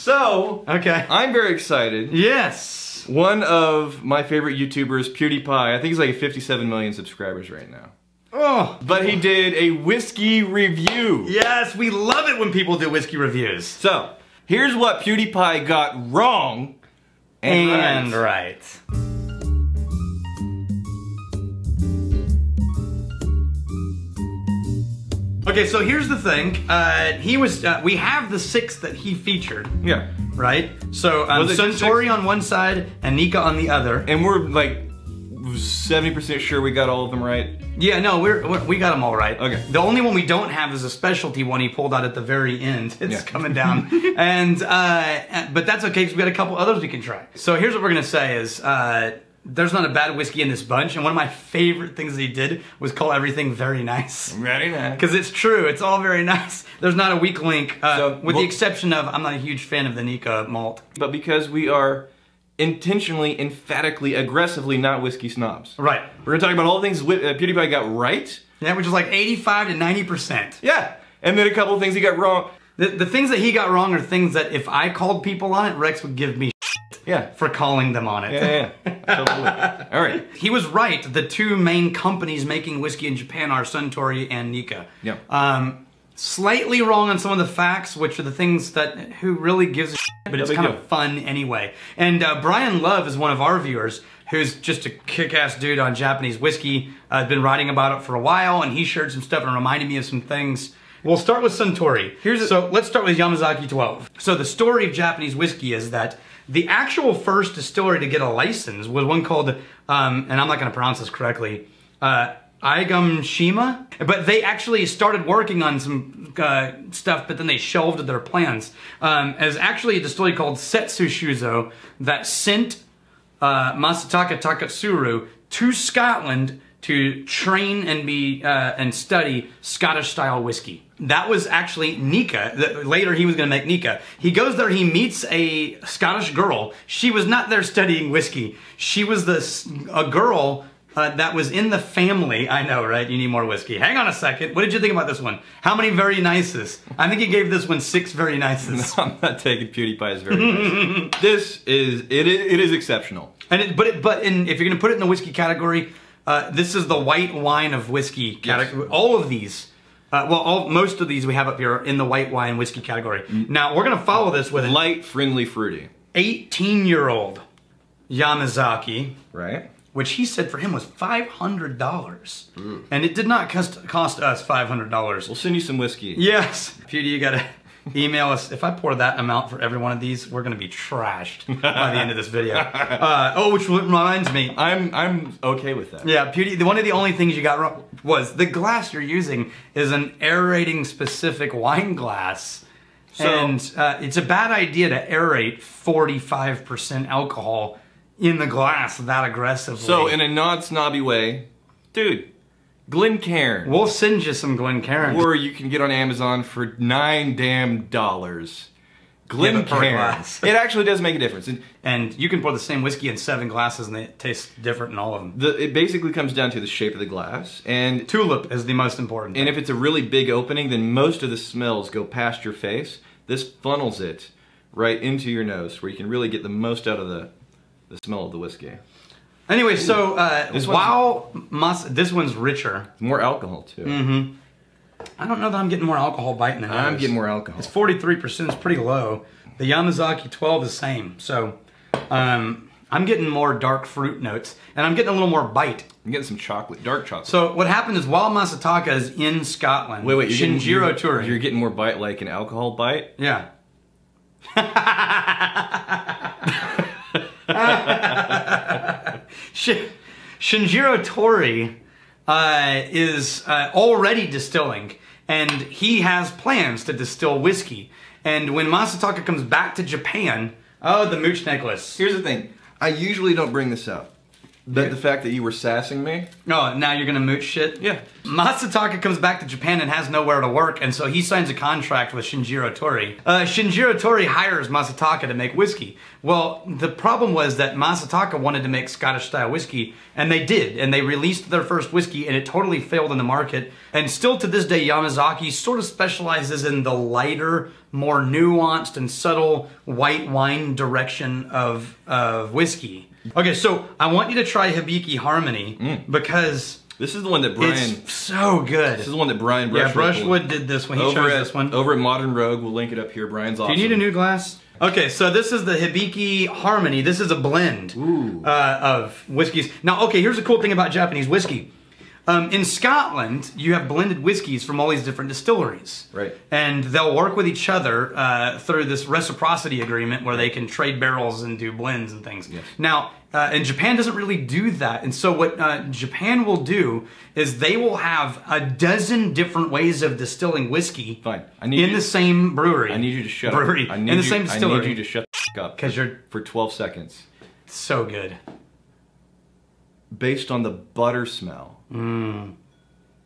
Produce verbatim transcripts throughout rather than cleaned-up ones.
So, okay. I'm very excited. Yes! One of my favorite YouTubers, PewDiePie, I think he's like fifty-seven million subscribers right now. Oh! But he did a whiskey review. Yes, we love it when people do whiskey reviews. So, here's what PewDiePie got wrong and, and right. Okay, so here's the thing. Uh, he was. Uh, we have the six that he featured. Yeah. Right. So um, Suntory on one side and Nikka on the other. And we're like seventy percent sure we got all of them right. Yeah. No, we're, we're we got them all right. Okay. The only one we don't have is a specialty one he pulled out at the very end. It's yeah. coming down. and uh, but that's okay because we got a couple others we can try. So here's what we're gonna say is. Uh, There's not a bad whiskey in this bunch, and one of my favorite things that he did was call everything very nice. Very nice. Because it's true, it's all very nice. There's not a weak link, uh, so, with well, the exception of I'm not a huge fan of the Nikka malt. But because we are intentionally, emphatically, aggressively not whiskey snobs. Right. We're going to talk about all the things uh, PewDiePie got right. Yeah, which is like eighty-five to ninety percent. Yeah, and then a couple of things he got wrong. The, the things that he got wrong are things that if I called people on it, Rex would give me Yeah. for calling them on it. Yeah, yeah, yeah. Totally. All right. He was right. The two main companies making whiskey in Japan are Suntory and Nikka. Yeah. Um, slightly wrong on some of the facts, which are the things that who really gives a shit, but it's kind of fun anyway. And uh, Brian Love is one of our viewers who's just a kick-ass dude on Japanese whiskey. I've uh, been writing about it for a while, and he shared some stuff and reminded me of some things. We'll start with Suntory. Here's a, so let's start with Yamazaki twelve. So the story of Japanese whiskey is that the actual first distillery to get a license was one called, um, and I'm not going to pronounce this correctly, uh, Aigum Shima. But they actually started working on some uh, stuff, but then they shelved their plans. Um, as actually a distillery called Setsu Shuzo that sent uh, Masataka Taketsuru to Scotland to train and be uh, and study Scottish-style whiskey. That was actually Nikka. That later he was going to make Nikka. He goes there, he meets a Scottish girl. She was not there studying whiskey. She was this, a girl uh, that was in the family. I know, right? You need more whiskey. Hang on a second. What did you think about this one? How many very nices? I think he gave this one six very nices. No, I'm not taking PewDiePie's very nice. This is, it, it is exceptional. And it, but it, but in, if you're going to put it in the whiskey category, uh, this is the white wine of whiskey category. Yes. All of these. Uh, well, all, most of these we have up here are in the white wine whiskey category. Now, we're going to follow this with light, friendly, fruity. eighteen-year-old Yamazaki. Right. Which he said for him was five hundred dollars. Ooh. And it did not cost, cost us five hundred dollars. We'll send you some whiskey. Yes. Pewdie, you got to email us. If I pour that amount for every one of these, we're going to be trashed by the end of this video. Uh, oh, which reminds me. I'm, I'm okay with that. Yeah, Pewdie, one of the only things you got wrong was the glass you're using is an aerating specific wine glass. So, and uh, it's a bad idea to aerate forty-five percent alcohol in the glass that aggressively. So in a non-snobby way, dude, Glencairn. We'll send you some Glencairn. Or you can get on Amazon for nine damn dollars. Glencairn. Yeah, it actually does make a difference. And, and you can pour the same whiskey in seven glasses and it tastes different in all of them. The, it basically comes down to the shape of the glass. And tulip is the most important thing. And if it's a really big opening, then most of the smells go past your face. This funnels it right into your nose where you can really get the most out of the, the smell of the whiskey. Anyway, so uh, this while mas this one's richer. More alcohol too. Mm-hmm. I don't know that I'm getting more alcohol biting than I'm getting more alcohol. It's forty-three percent, it's pretty low. The Yamazaki twelve is the same. So um, I'm getting more dark fruit notes and I'm getting a little more bite. I'm getting some chocolate, dark chocolate. So what happened is while Masataka is in Scotland, wait, wait, Shinjiro Torii. You're getting more bite like an alcohol bite? Yeah. Shinjiro Torii Uh, is uh, already distilling, and he has plans to distill whiskey. And when Masataka comes back to Japan, oh, the mooch necklace. Here's the thing. I usually don't bring this up, but yeah. the fact that you were sassing me. Oh, now you're going to mooch shit? Yeah. Masataka comes back to Japan and has nowhere to work, and so he signs a contract with Shinjiro Torii. Uh, Shinjiro Torii hires Masataka to make whiskey. Well, the problem was that Masataka wanted to make Scottish-style whiskey, and they did, and they released their first whiskey, and it totally failed in the market. And still to this day, Yamazaki sort of specializes in the lighter, more nuanced and subtle white wine direction of, of whiskey. Okay, so I want you to try Hibiki Harmony mm. because this is the one that Brian. It's so good. This is the one that Brian Brushwood. Yeah, Brushwood did this one. He chose this one. Over at Modern Rogue, we'll link it up here. Brian's awesome. Do you need a new glass? Okay, so this is the Hibiki Harmony. This is a blend uh, of whiskeys. Now, okay, here's the cool thing about Japanese whiskey. Um, in Scotland, you have blended whiskeys from all these different distilleries. Right. And they'll work with each other uh, through this reciprocity agreement where they can trade barrels and do blends and things. Yes. Now, uh, and Japan doesn't really do that. And so what uh, Japan will do is they will have a dozen different ways of distilling whiskey Fine. I need in you the to, same brewery. I need you to shut brewery, up. I need in the you, same distillery. I need you to shut up because you're for twelve seconds. So good. Based on the butter smell. Mm.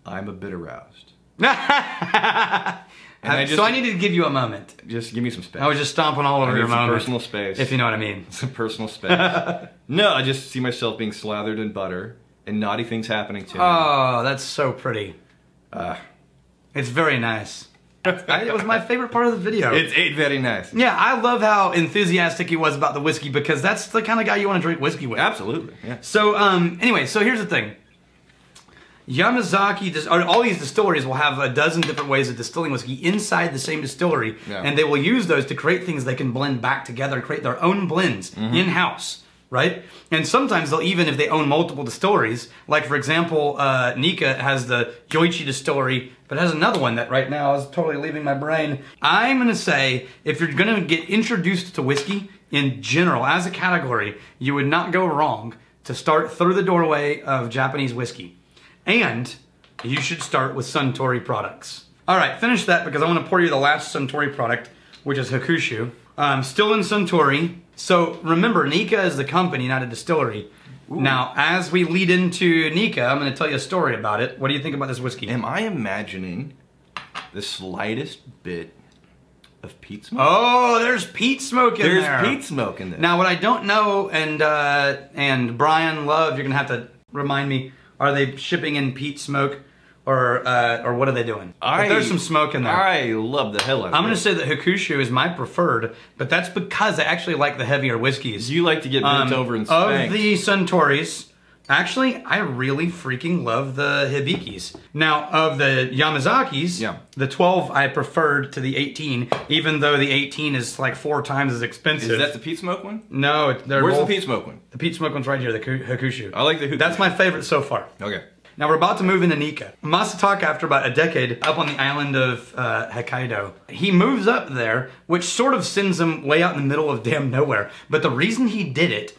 I'm a bit aroused. And I just, so I needed to give you a moment. Just give me some space. I was just stomping all over I your moment. Personal space. If you know what I mean. Some personal space. No, I just see myself being slathered in butter and naughty things happening to me. Oh, that's so pretty. Uh, it's very nice. It was my favorite part of the video. It's, it's very nice. Yeah, I love how enthusiastic he was about the whiskey because that's the kind of guy you want to drink whiskey with. Absolutely. Yeah. So um, anyway, so here's the thing. Yamazaki, all these distilleries will have a dozen different ways of distilling whiskey inside the same distillery, yeah. and they will use those to create things they can blend back together and create their own blends mm-hmm. in-house, right? And sometimes they'll even, if they own multiple distilleries, like for example, uh, Nikka has the Yoichi distillery, but has another one that right now is totally leaving my brain. I'm gonna say, if you're gonna get introduced to whiskey in general, as a category, you would not go wrong to start through the doorway of Japanese whiskey. And you should start with Suntory products. All right, finish that because I want to pour you the last Suntory product, which is Hakushu. Um, still in Suntory. So remember, Nikka is the company, not a distillery. Ooh. Now, as we lead into Nikka, I'm going to tell you a story about it. What do you think about this whiskey? Am I imagining the slightest bit of peat smoke? Oh, there's peat smoke in there's there. There's peat smoke in there. Now, what I don't know, and uh, and Brian Love, you're going to have to remind me. Are they shipping in peat smoke, or uh, or what are they doing? I, there's some smoke in there. I love the hell out of it. I'm going to say that Hakushu is my preferred, but that's because I actually like the heavier whiskeys. You like to get bent um, over and spanked. Of the Suntories, actually, I really freaking love the Hibikis. Now, of the Yamazakis, yeah. the twelve I preferred to the eighteen, even though the eighteen is like four times as expensive. Is that the peat smoke one? No. They're Where's both, the peat smoke one? The peat smoke one's right here, the Hakushu. I like the Hakushu. That's my favorite so far. Okay. Now we're about to move into Nikka. Masataka, after about a decade, up on the island of uh, Hokkaido, he moves up there, which sort of sends him way out in the middle of damn nowhere. But the reason he did it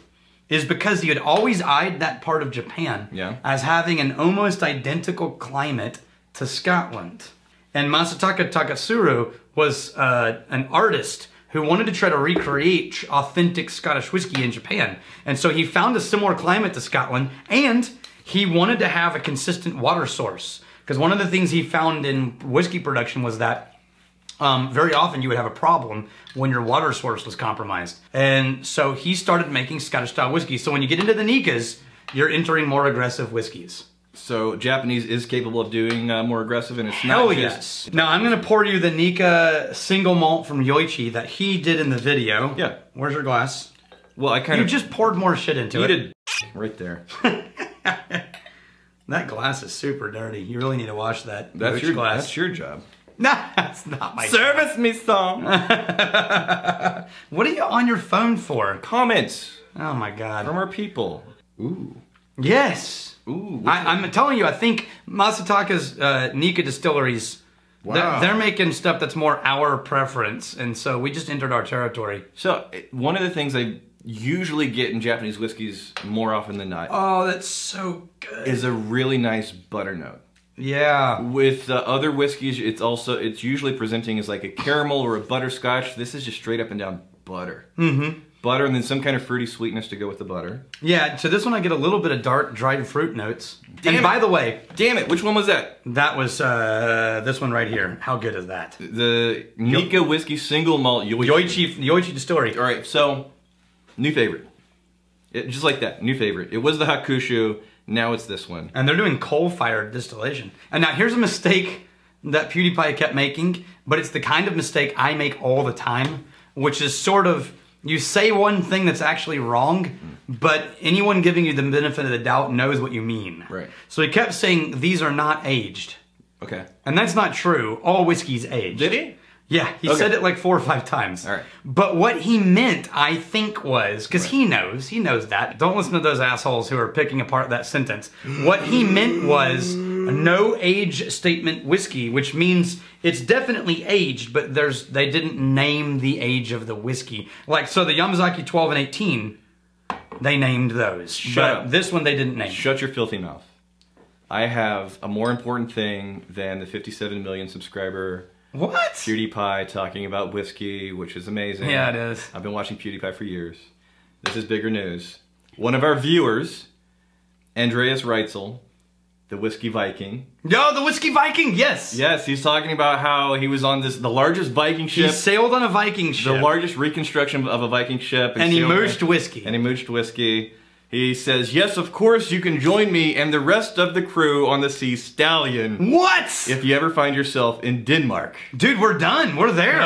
is because he had always eyed that part of Japan yeah. as having an almost identical climate to Scotland. And Masataka Taketsuru was uh, an artist who wanted to try to recreate authentic Scottish whiskey in Japan. And so he found a similar climate to Scotland, and he wanted to have a consistent water source. Because one of the things he found in whiskey production was that Um, very often you would have a problem when your water source was compromised. And so he started making Scottish-style whiskey. So when you get into the Nikkas, you're entering more aggressive whiskeys. So Japanese is capable of doing uh, more aggressive, and it's Hell not yes. just... Now I'm going to pour you the Nikka single malt from Yoichi that he did in the video. Yeah. Where's your glass? Well, I kind you of... You just poured more shit into it. You did right there. That glass is super dirty. You really need to wash that. That's, your, glass. that's your job. Nah, that's not my Service job. me some. What are you on your phone for? Comments. Oh my God. From our people. Ooh. Yes. Ooh. I, I'm telling you, I think Masataka's uh, Nikka distilleries, wow. they're, they're making stuff that's more our preference. And so we just entered our territory. So one of the things I usually get in Japanese whiskeys more often than not. Oh, that's so good. Is a really nice butter note. Yeah. With uh, other whiskeys, it's also it's usually presenting as like a caramel or a butterscotch. This is just straight up and down butter. Mm-hmm. Butter and then some kind of fruity sweetness to go with the butter. Yeah. So this one I get a little bit of dark dried fruit notes. Damn and it. by the way, damn it, which one was that? That was uh, this one right here. How good is that? The Nikka whiskey single malt Yoichi Yoichi distillery. All right. So new favorite. It, just like that, new favorite. It was the Hakushu. Now it's this one. And they're doing coal-fired distillation. And now here's a mistake that PewDiePie kept making, but it's the kind of mistake I make all the time, which is sort of, you say one thing that's actually wrong, but anyone giving you the benefit of the doubt knows what you mean. Right. So he kept saying, these are not aged. Okay. And that's not true. All whiskey's aged. Did he? Yeah, he okay. said it like four or five times. All right. But what he meant, I think, was, because right. he knows, he knows that. Don't listen to those assholes who are picking apart that sentence. What he meant was a no age statement whiskey, which means it's definitely aged, but there's they didn't name the age of the whiskey. Like, so the Yamazaki twelve and eighteen, they named those. Shut up. This one they didn't name. Shut your filthy mouth. I have a more important thing than the fifty-seven million subscriber... What? PewDiePie talking about whiskey, which is amazing. Yeah, it is. I've been watching PewDiePie for years. This is bigger news. One of our viewers, Andreas Reitzel, the Whiskey Viking. Yo, the Whiskey Viking, yes! Yes, he's talking about how he was on this the largest Viking ship. He sailed on a Viking ship. The largest reconstruction of a Viking ship. And, and he merged whiskey. And he merged whiskey. He says, yes, of course you can join me and the rest of the crew on the Sea Stallion. What? If you ever find yourself in Denmark. Dude, we're done. We're there.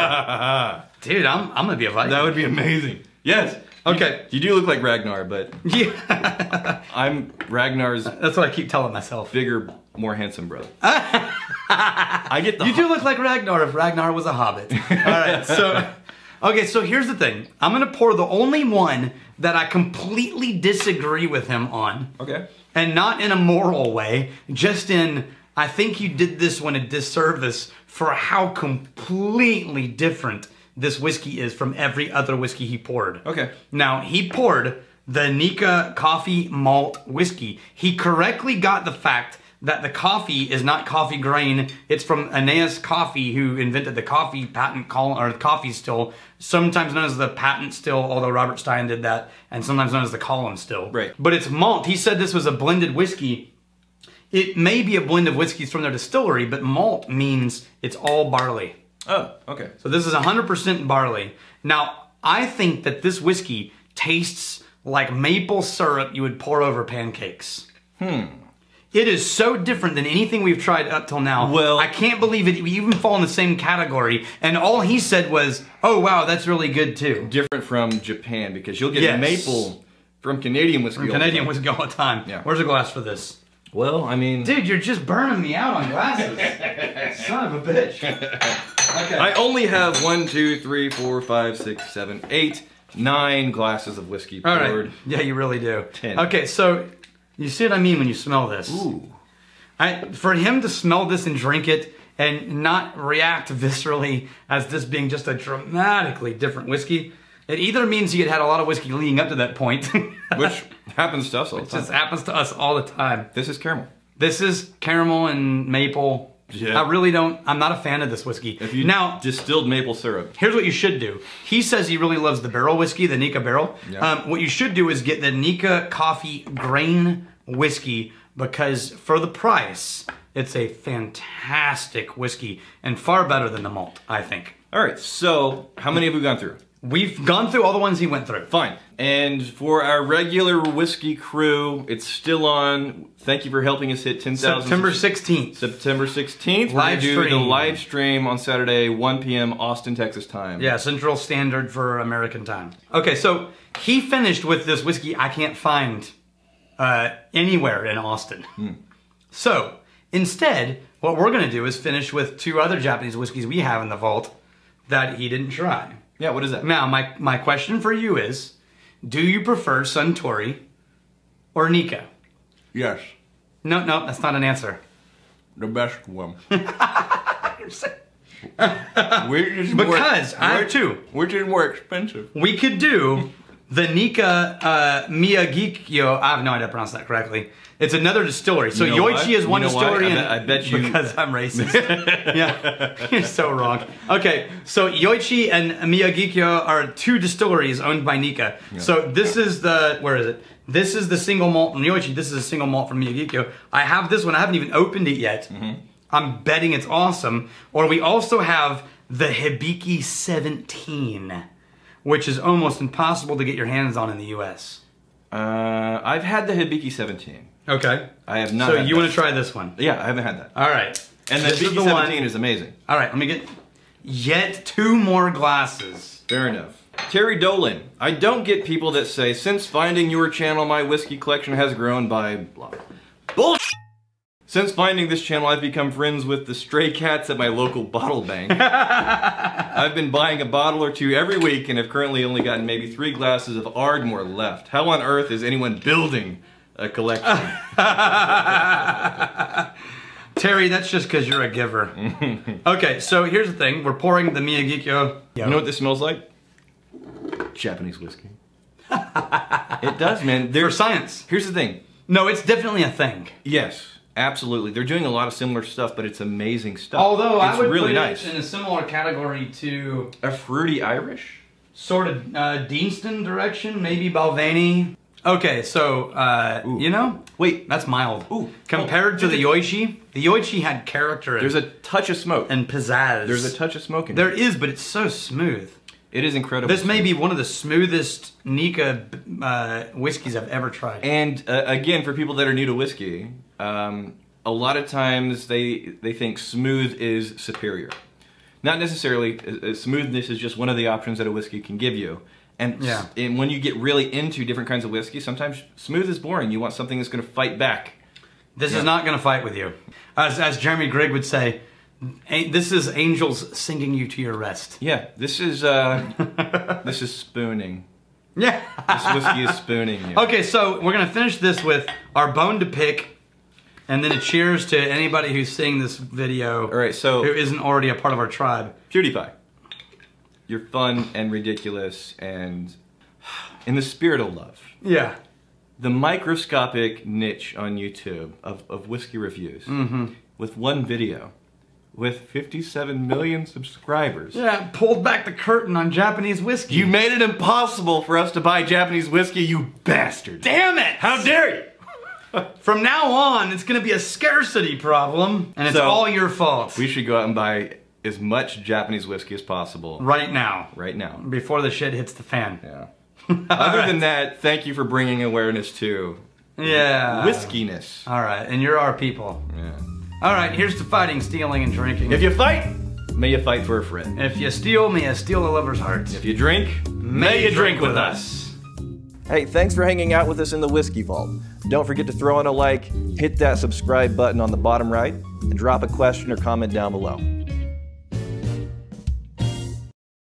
Dude, I'm, I'm going to be a Viking. That would be amazing. Yes. Okay. You, you do look like Ragnar, but... Yeah. I'm Ragnar's... That's what I keep telling myself. Bigger, more handsome brother. I get the... You do look like Ragnar if Ragnar was a hobbit. All right, so... Okay, so here's the thing. I'm gonna pour the only one that I completely disagree with him on. Okay. And not in a moral way, just in, I think you did this one a disservice for how completely different this whiskey is from every other whiskey he poured. Okay. Now, he poured the Nikka coffee malt whiskey. He correctly got the fact that the coffee is not coffee grain. It's from Aeneas Coffee, who invented the coffee patent call, or the coffee still, sometimes known as the patent still, although Robert Stein did that, and sometimes known as the column still. Right. But it's malt. He said this was a blended whiskey. It may be a blend of whiskeys from their distillery, but malt means it's all barley. Oh, okay. So this is one hundred percent barley. Now, I think that this whiskey tastes like maple syrup you would pour over pancakes. Hmm. It is so different than anything we've tried up till now. Well, I can't believe it we even fall in the same category. And all he said was, oh, wow, that's really good, too. Different from Japan, because you'll get yes. maple from Canadian whiskey from Canadian all the time. whiskey all the time. Yeah. Where's a glass for this? Well, I mean... Dude, you're just burning me out on glasses. Son of a bitch. Okay. I only have one, two, three, four, five, six, seven, eight, nine glasses of whiskey poured. All right. Yeah, you really do. Ten. Okay, so... You see what I mean when you smell this? Ooh. I, for him to smell this and drink it and not react viscerally as this being just a dramatically different whiskey, it either means he had had a lot of whiskey leading up to that point. Which happens to us all the time. It just happens to us all the time. This is caramel. This is caramel and maple. Yeah. I really don't, I'm not a fan of this whiskey. If you now distilled maple syrup. Here's what you should do. He says he really loves the barrel whiskey, the Nikka barrel. Yeah. Um, what you should do is get the Nikka coffee grain whiskey, because for the price, it's a fantastic whiskey and far better than the malt, I think. All right, so how many have we gone through? We've gone through all the ones he went through. Fine. And for our regular whiskey crew, it's still on. Thank you for helping us hit ten thousand. September sixteenth. September sixteenth. Live stream. We're gonna do the live stream on Saturday, one P M Austin, Texas time. Yeah, Central Standard for American time. Okay, so he finished with this whiskey I can't find uh, anywhere in Austin. Hmm. So instead, what we're going to do is finish with two other Japanese whiskeys we have in the vault that he didn't try. Yeah, what is that? Now, my, my question for you is, do you prefer Suntory or Nikka? Yes. No, no, that's not an answer. The best one. Because more, I too. Which is more expensive? We could do the Nikka uh, Miyagikyo. I have no idea how to pronounce that correctly. It's another distillery. So you know Yoichi is one you know distillery. I, and bet, I bet you. Because I'm racist. Yeah, you're so wrong. Okay, so Yoichi and Miyagikyo are two distilleries owned by Nikka. Yeah. So this is the, where is it? This is the single malt from Yoichi. This is a single malt from Miyagikyo. I have this one. I haven't even opened it yet. Mm-hmm. I'm betting it's awesome. Or we also have the Hibiki seventeen, which is almost impossible to get your hands on in the U S. Uh, I've had the Hibiki seventeen. Okay. I have not. So you want to try this one? Yeah, I haven't had that. All right. And the B seventeen is amazing. All right, let me get yet two more glasses. Fair enough. Terry Dolan, I don't get people that say, since finding your channel, my whiskey collection has grown by blah. Bullshit! Since finding this channel, I've become friends with the stray cats at my local bottle bank. I've been buying a bottle or two every week and have currently only gotten maybe three glasses of Ardmore left. How on earth is anyone building a collection? Terry, that's just because you're a giver. Okay, so here's the thing. We're pouring the Miyagikyo. You know what this smells like? Japanese whiskey. It does, man. There's science. Here's the thing. No, it's definitely a thing. Yes. Absolutely. They're doing a lot of similar stuff, but it's amazing stuff. Although it's I would really put it nice. in a similar category to a fruity Irish sort of uh, Deanston direction, maybe Balvenie. Okay, so uh, you know, wait, that's mild. Ooh, compared oh, to the Yoichi, the Yoichi had character. There's and, a touch of smoke and pizzazz. There's a touch of smoke in there. There is, but it's so smooth. It is incredible. This may be one of the smoothest Nikka uh, whiskeys I've ever tried. And uh, again, for people that are new to whiskey, um, a lot of times they they think smooth is superior. Not necessarily. Uh, smoothness is just one of the options that a whiskey can give you. And, yeah. and when you get really into different kinds of whiskey, sometimes smooth is boring. You want something that's going to fight back. This yeah. is not going to fight with you. As, as Jeremy Grigg would say, this is angels singing you to your rest. Yeah, this is uh, this is spooning. Yeah, this whiskey is spooning you. Okay, so we're gonna finish this with our bone to pick, and then a cheers to anybody who's seeing this video. All right, so who isn't already a part of our tribe? PewDiePie, you're fun and ridiculous, and in the spirit of love. Yeah. The microscopic niche on YouTube of of whiskey reviews mm-hmm. with one video. With fifty-seven million subscribers. Yeah, pulled back the curtain on Japanese whiskey. You made it impossible for us to buy Japanese whiskey, you bastard. Damn it! How dare you! From now on, it's gonna be a scarcity problem, and it's so, all your fault. We should go out and buy as much Japanese whiskey as possible. Right now. Right now. Before the shit hits the fan. Yeah. Other right. than that, thank you for bringing awareness to... Yeah. Whiskiness. Alright, and you're our people. Yeah. All right, here's to fighting, stealing, and drinking. If you fight, may you fight for a friend. If you steal, may you steal a lover's heart. If you drink, may, may you drink, drink with us. Hey, thanks for hanging out with us in the Whiskey Vault. Don't forget to throw in a like, hit that subscribe button on the bottom right, and drop a question or comment down below.